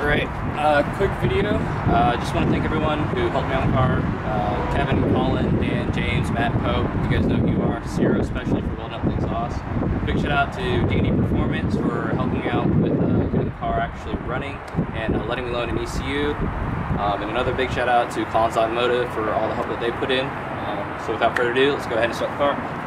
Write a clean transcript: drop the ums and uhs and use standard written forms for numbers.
All right, quick video. Just want to thank everyone who helped me on the car. Kevin, Colin, Dan, James, Matt, Pope. You guys know who you are. Sierra, especially, for building up the exhaust. Big shout out to D&D Performance for helping out with getting the car actually running and letting me load an ECU. And another big shout out to Collins Automotive for all the help that they put in. So without further ado, let's go ahead and start the car.